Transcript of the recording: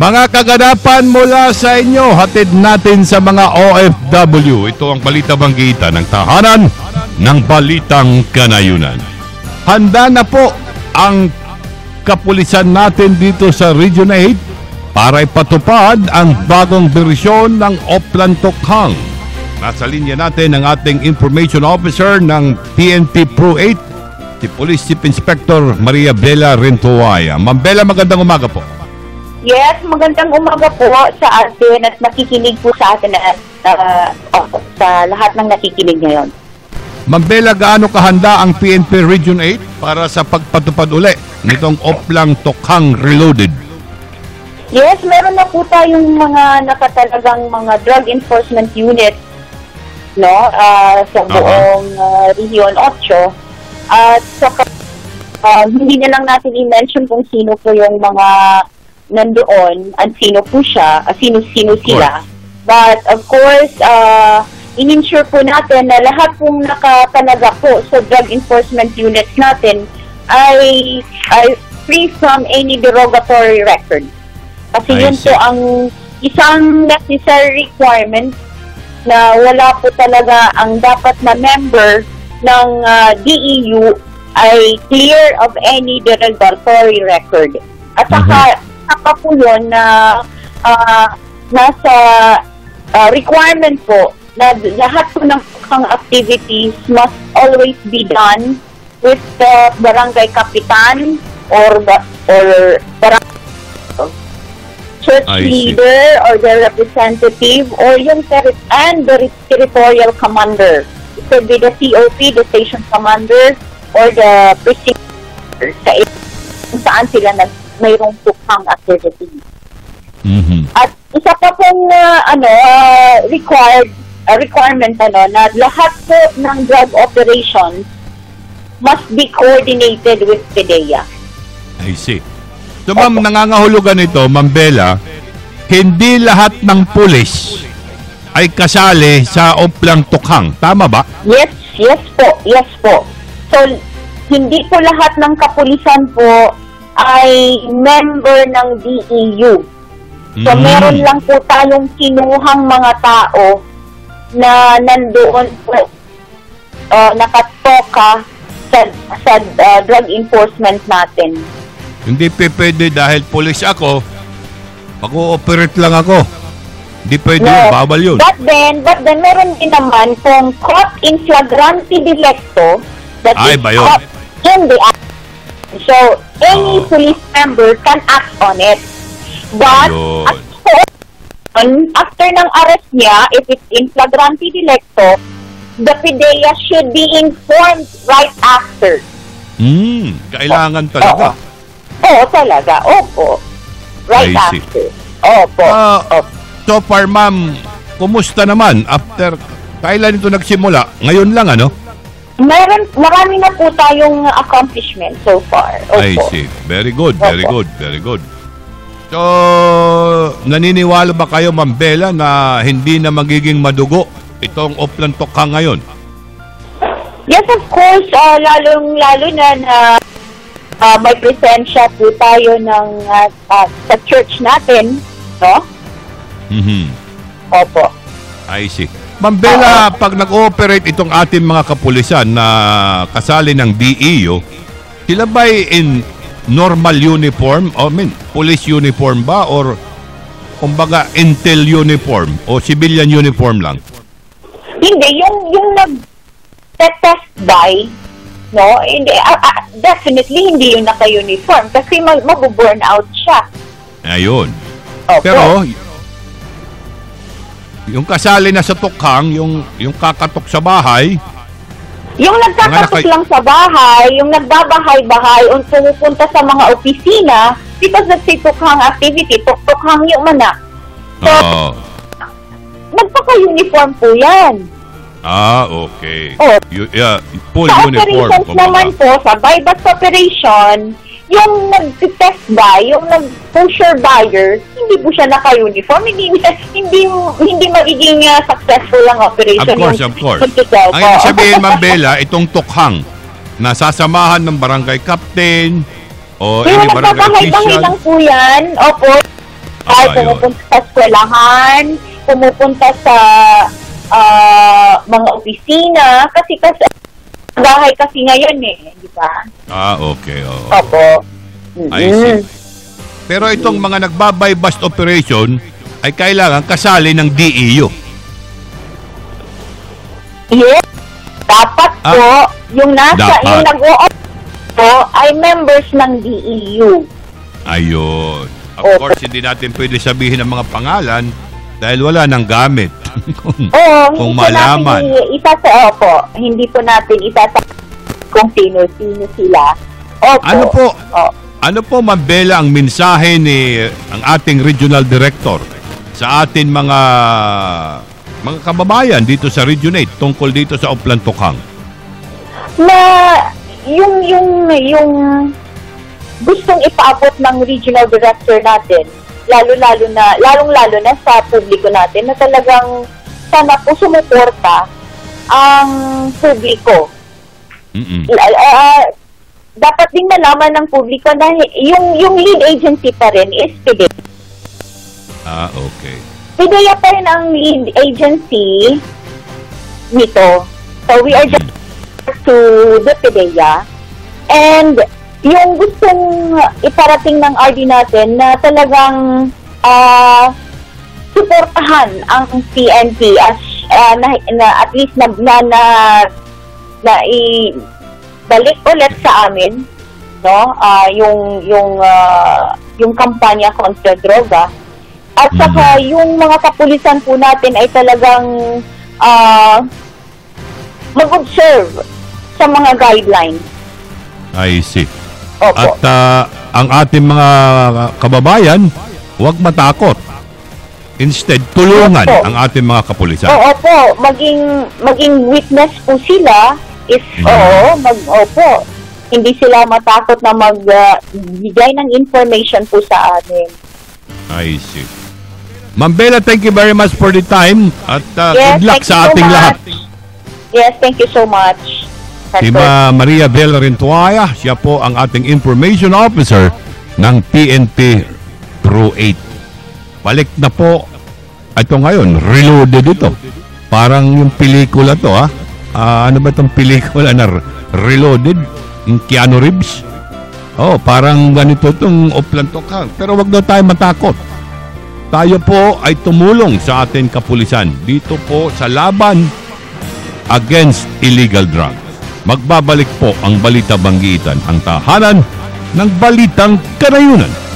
Mga kaganapan mula sa inyo, hatid natin sa mga OFW. Ito ang Balita Banggita ng Tahanan ng Balitang Kanayunan. Handa na po ang kapulisan natin dito sa Region 8 para ipatupad ang bagong bersyon ng Oplan Tokhang. Nasa linya natin ang ating Information Officer ng PNP Pro 8, si Police Chief Inspector Maria Bella Rentoaya. Ma'am Bella, magandang umaga po. Yes, magandang umaga po sa atin at nakikinig po sa atin at sa lahat ng nakikinig ngayon. Ma'am Bella, gaano kahanda ang PNP Region 8 para sa pagpatupad uli nitong Oplan Tokhang Reloaded? Yes, meron na po tayong mga nakatalagang mga drug enforcement unit, no, sa buong Region 8. At saka, hindi na lang natin i-mention kung sino po yung mga nandoon at sino po siya, sino-sino sila. But of course, in-insure po natin na lahat pong nakatalaga po sa drug enforcement units natin ay free from any derogatory record. Kasi yun po ang isang necessary requirement na wala po talaga ang dapat na member ng DEU ay clear of any derogatory record. At saka po yun na nasa requirement po na lahat po ng kang activities must always be done with the barangay kapitan or barangay church leader or their representative or yung the territorial commander. It could be the COP, the station commander, or the precinct kung saan sila na mayroong tukhang activity. At isa pa pong requirement na lahat po ng drug operations must be coordinated with PDEA. I see. So ma'am, nangangahulugan ito, Ma'am Bella, hindi lahat ng pulis ay kasali sa Oplan Tokhang. Tama ba? Yes, yes po. So, hindi po lahat ng kapulisan po ay member ng DEU. So, meron lang po tayong kinuhang mga tao na nandoon po nakatoka sa drug enforcement natin. Hindi pwede dahil pulis ako, mag-ooperate lang ako. Di pwede yun, bawal yun. But then, meron din naman kung caught in flagrante delicto that is caught in the act. So, any police member can act on it. But, after ng arrest niya, if it's in flagrante delicto, the PDEA should be informed right after. Kailangan talaga. Oo, talaga. Opo. Right after. Opo. Opo. So far, ma'am, kumusta naman after, kailan ito nagsimula? Ngayon lang, ano? Marami na po tayong accomplishment so far. Opo. I see. Very good, very good, very good. So, naniniwala ba kayo, Ma'am Bella, na hindi na magiging madugo itong Oplan Tokhang ngayon? Yes, of course. Lalo na may presensya po tayo ng, sa church natin, no? Opo. I see. Ma'am Bella, pag nag-ooperate itong ating mga kapulisan na kasali ng DEU, sila ba in normal uniform? I mean, police uniform ba? Or kumbaga intel uniform o civilian uniform lang? Hindi. Yung nag-test by, no? Hindi, definitely hindi yung naka-uniform kasi mag-burn out siya. Ayun. Opo. Pero yung kasali na sa tokhang, yung kakatok sa bahay. Yung nagkakatok lang sa bahay, yung nagbabahay-bahay, yung pumupunta sa mga opisina, because that's a tokhang activity, tokhang yung manak. So, nagpaka-uniform po yan. Okay. Full sa uniform. Sa operations naman po, sa buyback operation, yung nag-test buy, yung nag-pusher buyer, hindi po siya naka-uniform, hindi magiging successful ang operation. Of course, of course. Ang ibig sabihin, Ma'am Bella, itong tokhang, nasasamahan ng barangay captain, o any barangay official. Pero nagbabahay-bahay lang po yan, opo. pumupunta sa eskwelahan, pumupunta sa mga opisina, kasi bahay kasi ngayon eh, di ba? Ah, okay. Oh. Opo. I see. Pero itong mga nagbabypass operation ay kailangan kasali ng DEU. Yes. Dapat po, yung nag-o-operate po ay members ng DEU. Ayun. Of course, hindi natin pwede sabihin ang mga pangalan dahil wala nang gamit. Kung malaman. Hindi po natin isasabi kung sino-sino sila. Opo. Ano po? Ano po, Ma'am Bella, ang mensahe ni ang ating Regional Director sa atin mga kababayan dito sa Region 8 tungkol dito sa Oplan Tokhang? Na yung gustong ipaabot ng Regional Director natin, lalong-lalo na sa publiko natin, na talagang sana po sumuporta ang publiko. Dapat ding malaman ng publiko na yung lead agency pa rin is PDEA. Ah, okay. PDEA pa rin ang lead agency nito. So, we are just to the PDEA. And yung gustong iparating ng RD natin na talagang suportahan ang PNP at least balik ulit sa amin, no? Yung kampanya kontra droga. At saka yung mga kapulisan po natin ay talagang mag-observe sa mga guidelines. I see. Opo. At ang ating mga kababayan, huwag matakot. Instead, tulungan ang ating mga kapulisan. Oo po, maging witness po sila. Opo. Hindi sila matakot na magbigay ng information po sa amin. I see. Ma'am Bella, thank you very much for the time at good luck sa ating lahat. Yes, thank you so much. Si Maria Bella Rentoaya, siya po ang ating Information Officer ng PNP Pro 8. Balik na po ito ngayon, reloaded ito. Parang yung pelikula to ha. Ano ba itong pelikula na Reloaded? Yung Keanu Reeves? Oh, parang ganito itong Oplan Tokhang. Pero wag daw tayo matakot. Tayo po ay tumulong sa ating kapulisan dito po sa laban against illegal drugs. Magbabalik po ang Balita Banggitan, ang tahanan ng Balitang Kanayunan.